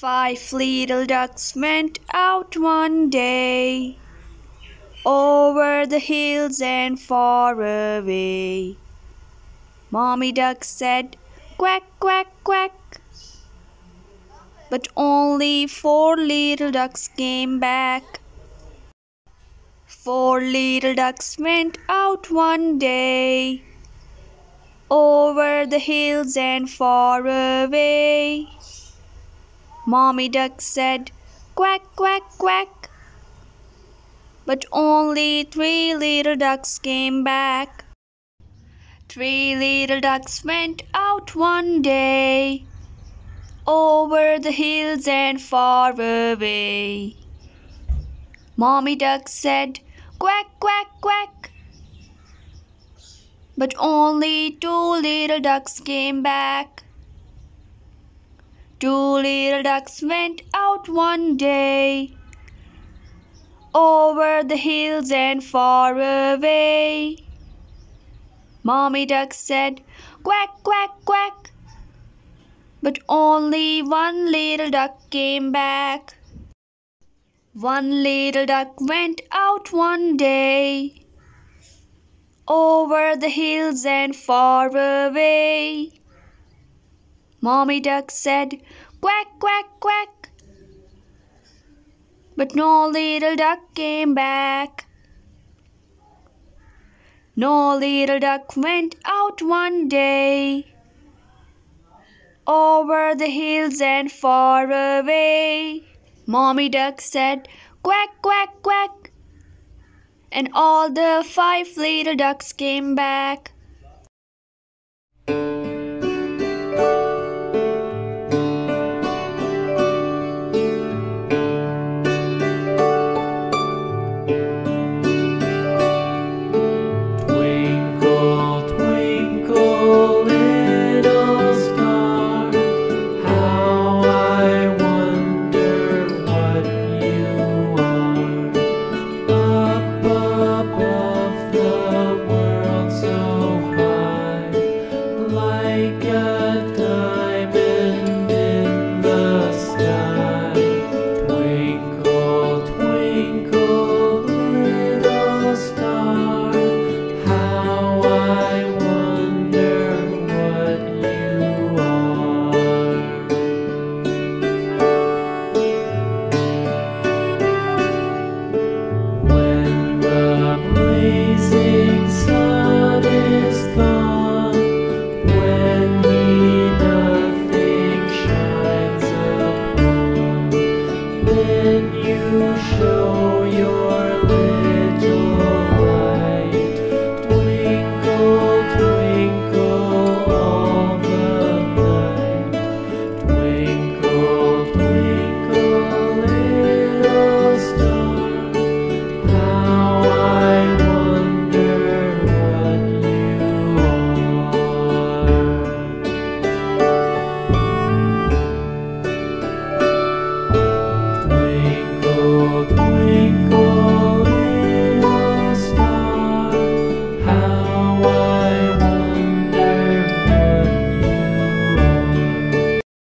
Five little ducks went out one day, over the hills and far away. Mommy duck said, quack, quack, quack. But only four little ducks came back. Four little ducks went out one day, over the hills and far away. Mommy duck said, quack, quack, quack. But only three little ducks came back. Three little ducks went out one day, over the hills and far away. Mommy duck said, quack, quack, quack. But only two little ducks came back. Two little ducks went out one day, over the hills and far away. Mommy duck said, quack, quack, quack. But only one little duck came back. One little duck went out one day, over the hills and far away. Mommy duck said, quack, quack, quack. But no little duck came back. No little duck went out one day, over the hills and far away. Mommy duck said, quack, quack, quack. And all the five little ducks came back. Then you should.